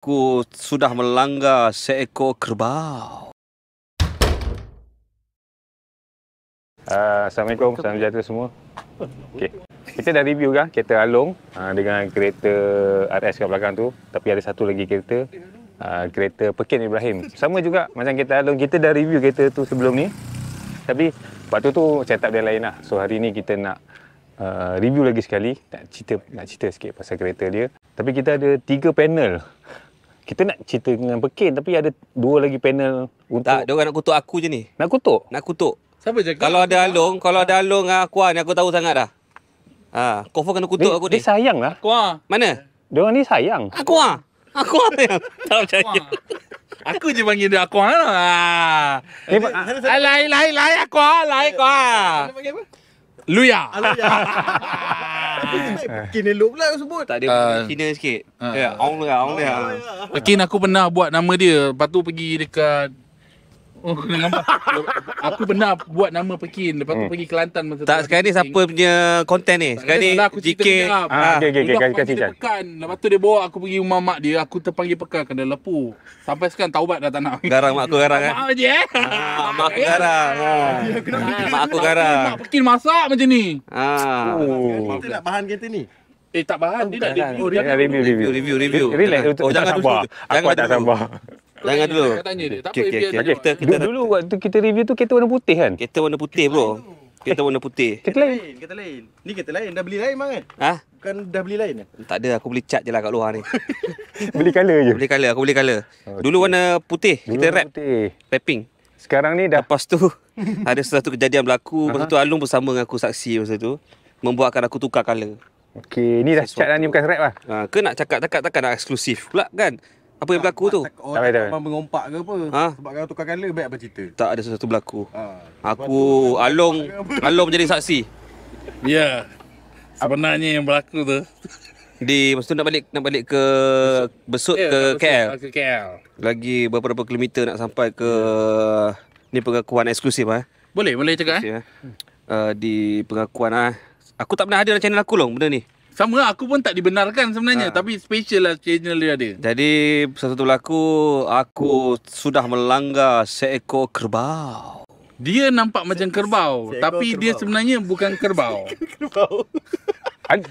Aku sudah melanggar seekor kerbau. Assalamualaikum, salam sejahtera semua. Okay. Kita dah review kan kereta Along dengan kereta RS kat belakang tu. Tapi ada satu lagi kereta, kereta Pekin Ibrahim. Sama juga macam kereta Along, kita dah review kereta tu sebelum ni. Tapi waktu tu setup dia lain lah. So hari ni kita nak review lagi sekali, nak cerita sikit pasal kereta dia. Tapi kita ada 3 panel. Kita nak cerita dengan Pekin tapi ada 2 lagi panel untuk... Tak, diorang nak kutuk aku je ni. Nak kutuk? Nak kutuk. Siapa cakap? Kalau ada Along dengan Aqwa ni aku tahu sangat dah. Kau pun kena kutuk dia, aku ni. Dia sayang lah. Aqwa. Mana? Diorang ni sayang. Aqwa. Aqwa sayang. Tak percaya. Aku je panggil dia Aqwa lah. Lai Aqwa. Lai Aqwa. Dia panggil apa? Luya. Pekin elok pula sebut. Tak, dia Cina sikit. Ya, Ong lah. Pekin aku pernah buat nama dia. Lepas tu pergi dekat... Oh, kena nampak. Aku pernah buat nama Pekin. Lepas tu pergi Kelantan. Tak, sekarang ni siapa punya konten ni? Sekarang ni JK. Aku cerita Pekan. Lepas tu dia bawa aku pergi rumah mak dia. Aku terpanggil Pekan. Kena lepu. Sampai sekarang taubat dah tak nak. Garang mak aku garang kan? Mak aku garang. Mak aku garang. Mak Pekin masak macam ni. Kita nak bahan kereta ni? Tak bahan. Dia nak review. Jangan dulu. Aku tak sabar. Jangan dulu. Kita dulu waktu kita review tu kereta warna putih kan? Kereta warna putih bro. Kereta warna putih. Kereta lain. Ni kereta lain. Dah beli lain bang kan? Ha? Bukan dah beli lain? Tak ada. Aku beli cat je lah kat luar ni. Beli colour je. Okay. Dulu warna putih. Kita wrap. Wrapping. Sekarang ni dah. Lepas tu ada satu kejadian berlaku. Masa tu Alung bersama dengan aku saksi masa tu. Membuatkan aku tukar colour. Okey. Ni dah cat lah ni, bukan wrap lah. Ke nak cakap-cakap takkan nak eksklusif pula kan? Apa yang berlaku tu? Orang tak mampu ngompak ke apa? Sebab kalau tukar color, baik apa cerita? Tak ada sesuatu berlaku. Aku, Along menjadi saksi. Ya. Sebenarnya yang berlaku tu. Maksud tu nak balik ke Besut ke KL. Ke KL. Lagi beberapa kilometer nak sampai ke... Ni pengakuan eksklusif lah. Boleh cakap eh? Di pengakuan lah. Aku tak pernah ada dalam channel aku Long, benda ni. Sama lah, aku pun tak dibenarkan sebenarnya. Tapi special lah channel dia ada. Jadi, sesuatu berlaku, aku sudah melanggar seekor kerbau. Dia nampak macam kerbau. Tapi dia sebenarnya bukan kerbau.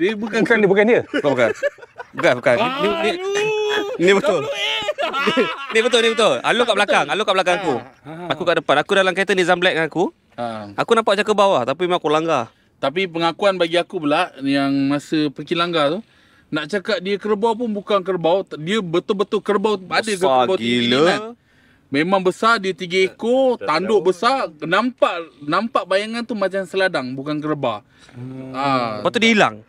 Dia bukan dia? Bukan. Ni betul. Ni betul. Alung kat belakang aku. Aku kat depan. Aku dalam kereta ni Zan Black dengan aku. Aku nampak macam kerbau lah. Tapi memang aku langgar. Tapi pengakuan bagi aku pula yang masa pergi langgar tu, nak cakap dia kerbau pun bukan kerbau. Dia betul-betul kerbau. Ada kerbau gila. Memang besar. Dia 3 ekor. Tanduk besar. Nampak bayangan tu macam seladang. Bukan kerbau. Lepas tu dia hilang.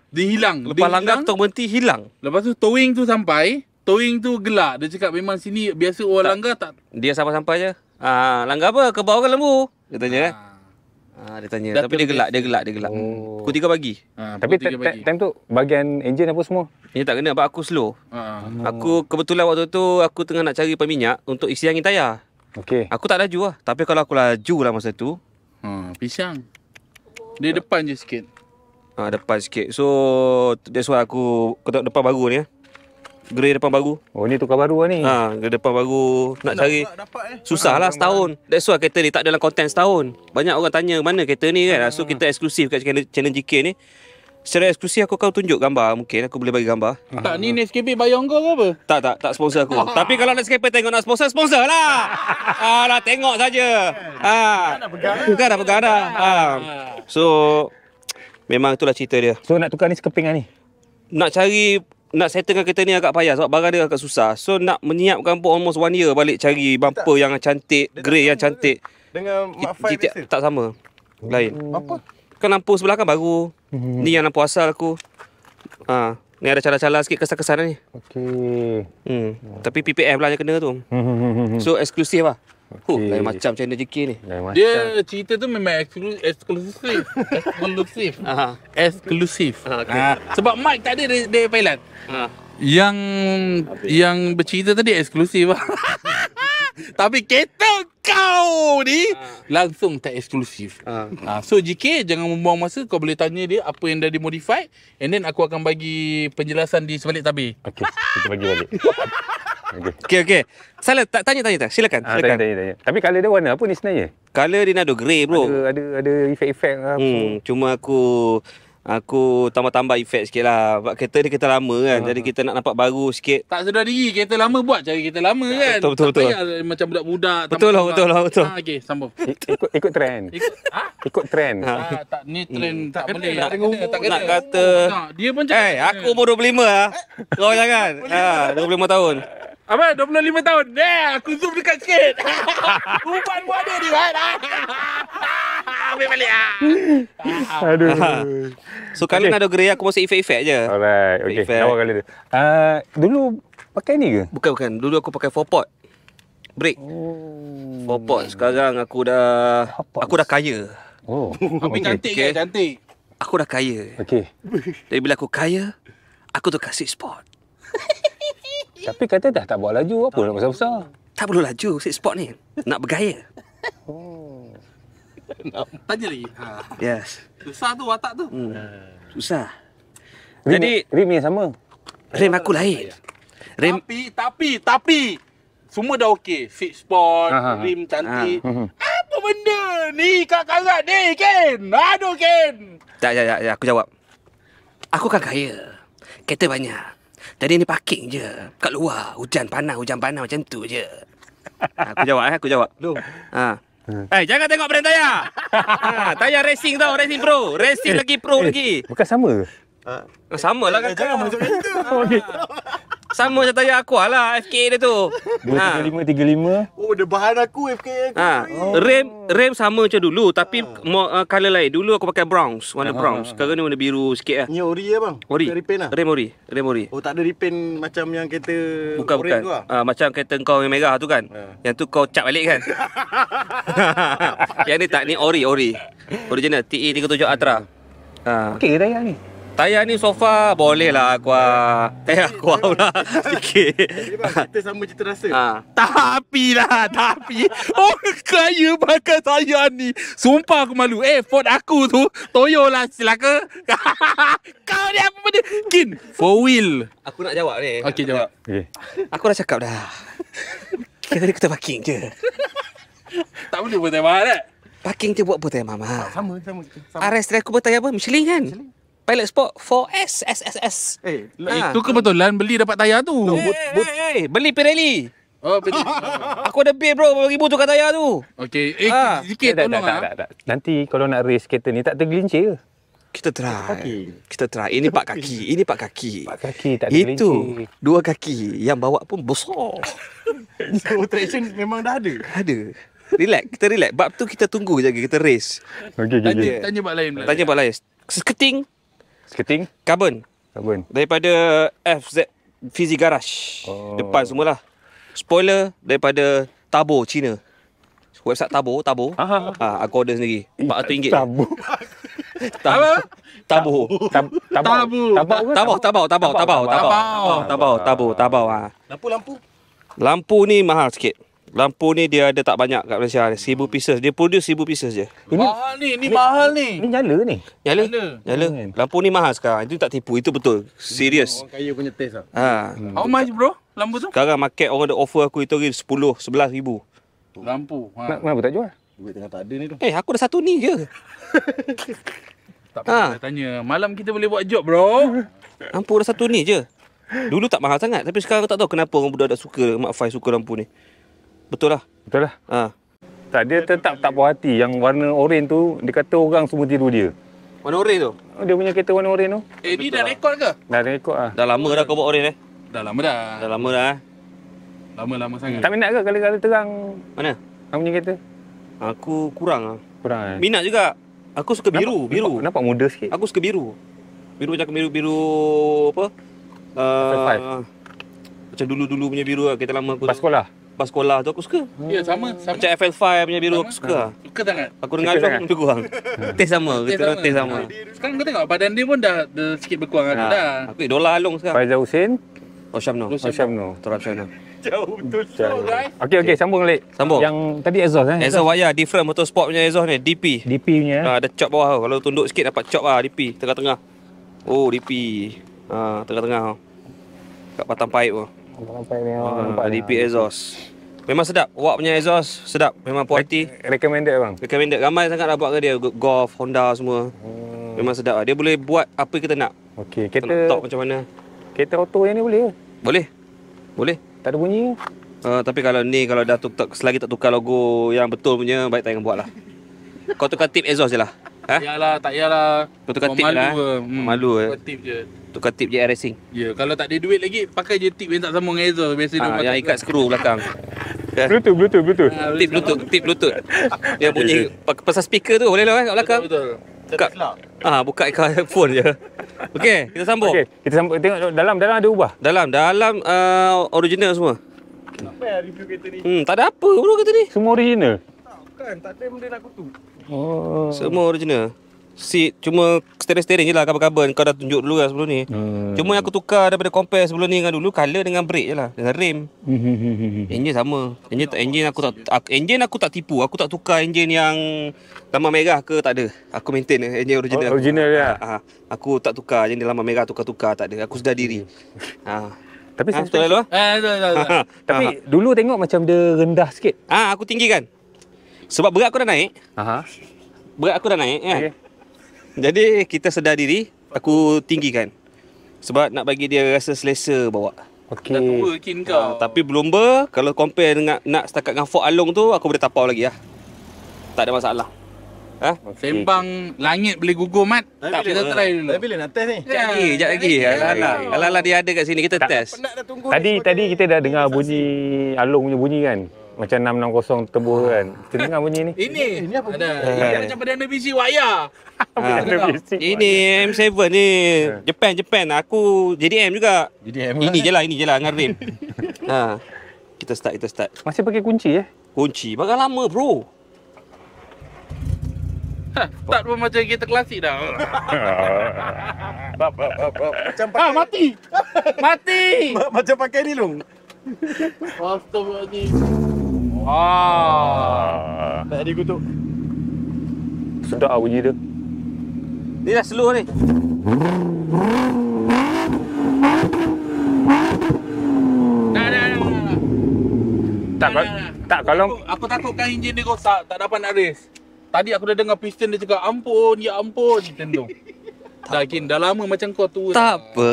Lepas langgar tu berhenti hilang. Lepas tu towing tu sampai. Towing tu gelak. Dia cakap memang sini biasa orang langgar tak. Dia sampai-sampai je. Langgar apa? Kerbau ke lembu? Dia tanya kan. Dia tanya. Tapi dia gelak. Pukul 3 pagi. Tapi time tu bahagian enjin apa semua? Ini tak kena sebab aku slow. Aku kebetulan waktu tu aku tengah nak cari peminyak untuk isi angin tayar. Okey. Aku tak laju lah. Tapi kalau aku laju lah masa tu. Pisang. Dia depan je sikit. Depan sikit. So that's why aku ketuk depan baru ni. Gerai depan baru. Oh ni tukar baru lah ni. Gerai depan baru. Nak cari dapat, susah lah setahun. That's why kereta ni tak dalam konten setahun. Banyak orang tanya mana kereta ni kan. So kita eksklusif kat channel JK ni. Secara eksklusif aku akan tunjuk gambar. Mungkin aku boleh bagi gambar. Tak ni Nescafe bayang kau ke apa? Tak sponsor aku. Tapi kalau Nescafe tengok nak sponsor lah. Lah tengok saja. Bukan dah pegang dah. So memang itulah cerita dia. So nak tukar ni sekeping lah ni. Nak cari, nak settlekan kereta ni agak payah sebab barang dia agak susah. So nak menyiapkan pun almost 1 year balik cari bumper yang cantik, grey yang cantik. Dengan Mark 5 biasa? Tak sama. Lain. Apa? Kan lampu sebelah kan baru. Ni yang lampu asal aku. Ni ada calar-calar sikit kesan-kesan ni. Okey. Tapi PPM lah yang kena tu. So eksklusif lah. Lain macam channel JK ni. Dia cerita tu memang eksklusif. Sebab mic tak ada dari Pilot. Yang bercerita tadi eksklusif lah. Tapi kereta kau ni langsung tak eksklusif. So JK jangan membuang masa. Kau boleh tanya dia apa yang dah dimodify. And then aku akan bagi penjelasan di sebalik tabir. Okay, kita bagi balik. Okey. Salah tak tanya. Silakan. Tanya. Tapi colour dia warna apa ni sebenarnya? Colour dia ada grey bro. Ada efek-efek apa. Cuma aku tambah efek sikit lah. Sebab kereta ni kereta lama kan. Jadi kita nak nampak baru sikit. Tak sedar diri. Kereta lama buat cari kereta lama kan. Betul. Macam budak-budak. Betul. Okey, sambung. Ikut trend. Ikut trend. Tak, ni trend tak boleh. Nak kata. Dia pun cakap. Aku umur 25 lah. Kau jangan. 25 tahun. Abang, 25 tahun. Aku zoom dekat sikit. Ubat buat dia ni kan. Ambil balik. Aduh. So, kalau nak ada grey, aku masuk efek-efek je. Alright. Okay. Awal kali tu. Dulu pakai ni ke? Bukan. Dulu aku pakai 4-pot. Break. 4-pot. Sekarang aku dah kaya. Oh. Tapi cantik. Aku dah kaya. Okay. Jadi, bila aku kaya, aku tukar 6-pot. Tapi kata dah tak bawa laju, apa nak besar-besar? Tak perlu laju, six sport ni. Nak bergaya. Oh. Tanya lagi. Yes. Susah tu watak tu. Susah. Jadi rim yang sama. Rim aku lain. Rim tapi semua dah okey. Six sport, rim cantik. Apa benda ni kakak ni, Ken? Aduh, Ken. Tak, aku jawab. Aku kan kaya. Kereta banyak. Tadi ni parking je. Kat luar hujan panas macam tu je. Aku jawab. Jangan tengok brand tayar. Tayar racing tau, racing pro. Racing lagi pro. Bukan sama ke? Sama lah kan. Jangan masuk itu. Sama macam tayar Aqwa lah, FK dia tu. 235. Oh, dia bahan aku FK. Rem sama macam dulu tapi colour lain. Dulu aku pakai bronze, warna bronze. Sekarang ni warna biru sikit lah. Ni ori ke bang? Ori. Rem ori. Oh, tak ada repaint macam yang kereta bukan. Tu lah. Macam kereta kau yang merah tu kan. Yang tu kau cap balik kan. Yang ni tak, ni ori. Original TE37 Ultra. Okey ke tayar ni? Tayar ni sofa boleh lah aku. Tayar aku pula sikit. Kita sama cerita rasa. Tapi. Oh, kaya pakai tayar ni. Sumpah aku malu. Ford aku tu Toyo lah silaka. Kau ni apa benda? Kin, four wheel. Aku nak jawab ni. Okey, jawab. Okay. Aku dah cakap dah. Kita parking je. Tak boleh buat tayar mahal kan? Parking je buat apa tayar mahal? Sama. RS aku bertayar apa? Michelin kan? Pilot Sport 4S SSS. Itu kebetulan beli dapat tayar tu. Beli Pirelli. Oh, Pirelli. Aku ada bil bro, RM1,000 tukar tayar tu. Okey. Sikit tolong tak. Nanti kalau nak race kereta ni tak tergelincir ke? Kita try. Ini pak kaki. Pak kaki tak tergelincir. Itu dua kaki yang bawa pun besar. So traction memang dah ada. Relax, kita relax. Bab tu kita tunggu je, kita race. Okey. Tanya bab lain pula. Skating Karbon daripada FZ Physic Garage. Depan semualah. Spoiler daripada Tabo China. Website Tabo. Aku order sendiri. RM400. Tabo. Lampu ni mahal sikit. Lampu ni dia ada tak banyak kat Malaysia. 1,000 pieces. Dia produce 1,000 pieces je. Mahal ni. Ni nyala ni. Nyala. Lampu ni mahal sekarang. Itu tak tipu. Itu betul. Serius. Orang kaya punya taste lah. How much bro? Lampu tu? Sekarang market orang ada offer aku itu 10,000-11,000. Lampu. Kenapa tak jual? Duit tengah tak ada ni tu. Aku ada satu ni je. Tak payah tanya. Malam kita boleh buat job bro. Lampu ada satu ni je. Dulu tak mahal sangat. Tapi sekarang aku tak tahu kenapa orang budak-budak suka. Mak Faiz suka lampu ni. Betul lah. Tak, dia tetap tak puas hati yang warna oren tu. Dia kata orang semua tiru dia. Warna oren tu? Dia punya kereta warna oren tu. Ni dah rekod ke? Dah rekod lah. Dah lama dah kau buat oren Dah lama dah. Lama-lama sangat. Tak minat ke kala-kala terang? Mana? Kamu punya kereta? Aku kurang lah. Kurang. Minat juga. Aku suka biru. Nampak muda sikit. Aku suka biru. Biru macam biru apa? Macam dulu-dulu punya biru lah. Kereta lama aku. Pas sekolah? Pas sekolah tu aku suka. Ya, sama. Macam FL5 punya biru aku suka. Suka sangat. Aku dengar juga aku kurang. Teh sama. Sekarang kau tengok badan dia pun dah sikit berkurang dah. Aku idola Along sekarang. Faizan Husin. Oh Syamno. Jauh betul. Okey, sambung. Yang tadi exhaust kan. Exhaust wire different motorsport punya exhaust ni, DP punya. Ada chop bawah. Kalau tunduk sikit dapat chop ah, DP tengah-tengah. Oh, DP. Tengah-tengah. Kat batang paip tu. Nampak memang DP exhaust. Memang sedap. Awak punya exhaust sedap. Memang puati. Recommended bang. Recommended. Ramai sangat dah buat ke dia. Golf, Honda semua. Memang sedap. Dia boleh buat apa kita nak. Okey, kereta top macam mana? Kereta auto yang ni boleh ke? Boleh. Boleh. Tak ada bunyi. Tapi kalau ni kalau dah tukar selagi tak tukar logo yang betul punya, baik tak jangan buatlah. Kau tukar tip exhaust jelah. Ha? Yalah, tak yalah. Kau tukar tip lah. Malu eh. Tukar tip je. Tukar tip je racing. Ya, kalau tak ada duit lagi pakai je tip yang tak sambung dengan exhaust biasa dia. Yang ikat skru belakang. Bluetooth. Tip Bluetooth. Yang bunyi pasal speaker tu boleh lah kat belakang. Betul. Buka phone je. Okey, kita sambung. Okey, kita sambung tengok dalam ada ubah. Dalam original semua. Kenapa review kereta ni? Tak ada apa bro kereta ni. Semua original. Tak ada benda nak kutu. Oh. Semua original. Seat cuma steering je lah carbon-carbon. Kau dah tunjuk dulu lah sebelum ni. Cuma yang aku tukar daripada compare sebelum ni dengan dulu color dengan brake je lah. Dengan rem. Enjin sama. Enjin aku tak tipu. Aku tak tukar enjin yang lama merah ke tak ada. Aku maintain enjin original. Oh, original dia. Aku tak tukar enjin lama merah tukar-tukar tak ada. Aku sedar diri. Tapi betul lah. Tapi dulu tengok macam dia rendah sikit. Aku tinggi kan. Sebab berat aku dah naik. Kan. Okay. Jadi kita sedar diri, aku tinggikan. Sebab nak bagi dia rasa selesa bawa. Okey. Dah tua kin kau. Tapi berlumba, kalau compare dengan nak setakat dengan Ford Along tu, aku boleh tapau lagi lah. Tak ada masalah. Sembang langit boleh gugur mat. Tak kita try dulu. Tapi bila nak test ni? Sekejap lagi. Alah dia ada kat sini kita test. Tadi kita dah dengar bunyi Along punya bunyi kan? Macam 660 tebur kan. Kita dengar bunyi ni. Ini apa? Ada macam perdana biji wayar. Ini M7 ni. Jepun. Aku JDM juga. Ini je lah dengan rim. Kita start. Masih pakai kunci eh? Kunci. Bakal lama bro. Start pun macam kereta klasik dah. Macam pakai. Mati. Macam pakai ni long. Astagfirullahaladzim. Tak ada kutuk. Sedap lah bunyi dia. Ni dah slow ni. Tak kalau aku takutkan enjin dia rosak, tak dapat nak race. Tadi aku dah dengar piston dia cakap ampun, ya ampun tentu. Dah lama macam kau tua. Tak apa.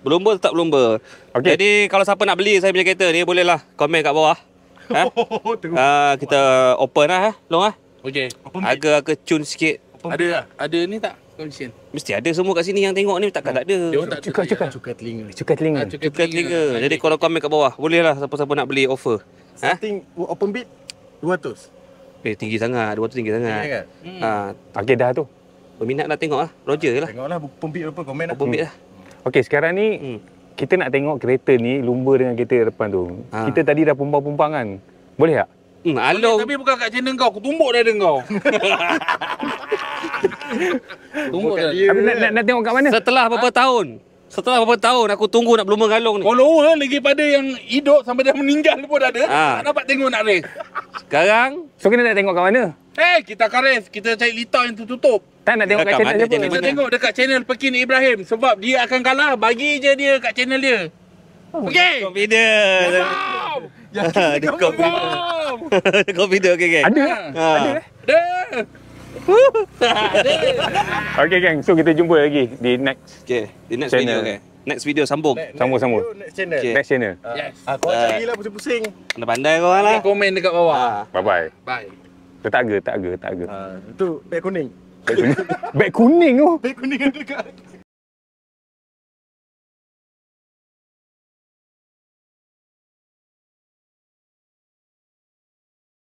Berlumba tetap berlumba. Okay. Jadi kalau siapa nak beli saya punya kereta ni bolehlah komen kat bawah. Kita open lah long lah. Okey. Agak cun sikit. Ada ni tak komisen? Mesti ada semua kat sini yang tengok ni takkan tak ada. Cukai telinga. Jadi kalau komen kat bawah bolehlah siapa-siapa nak beli offer. Starting open bid 200. Tinggi sangat, 200 tinggi sangat. Okey dah tu. Berminat nak tengoklah. Roger jelah. Tengoklah open bid apa komen lah. Open bid lah. Okey sekarang ni kita nak tengok kereta ni lumba dengan kereta depan tu. Kita tadi dah pumpang-pumpang kan. Boleh tak? Along. Tapi bukan kat channel kau. Aku tumbuk dah ada kau. Tumbuk dah. Nak tengok kat mana? Setelah berapa tahun? Setelah berapa tahun aku tunggu nak berlumba dengan Along ni. Kalau lagi pada yang hidup sampai dah meninggal pun dah ada. Tak dapat tengok nak race. Sekarang so kita nak tengok kat mana? Kita akan race. Kita cari lita yang tertutup. Tak nak tengok kat channel dia pun. Kita tengok dekat channel Pekin Ibrahim. Sebab dia akan kalah. Bagi je dia kat channel dia. Okey? Confident. Wow! Confident. Okey geng. Ada. Okey geng. So kita jumpa lagi di next channel. Video. Next video sambung. Next channel. Yes. Kau cari lah pusing-pusing. Pandai-pandai kau lah. Komen dekat bawah. Bye. Tak ke. Itu beg kuning. Beg kuning tu. Beg kuning ada dekat.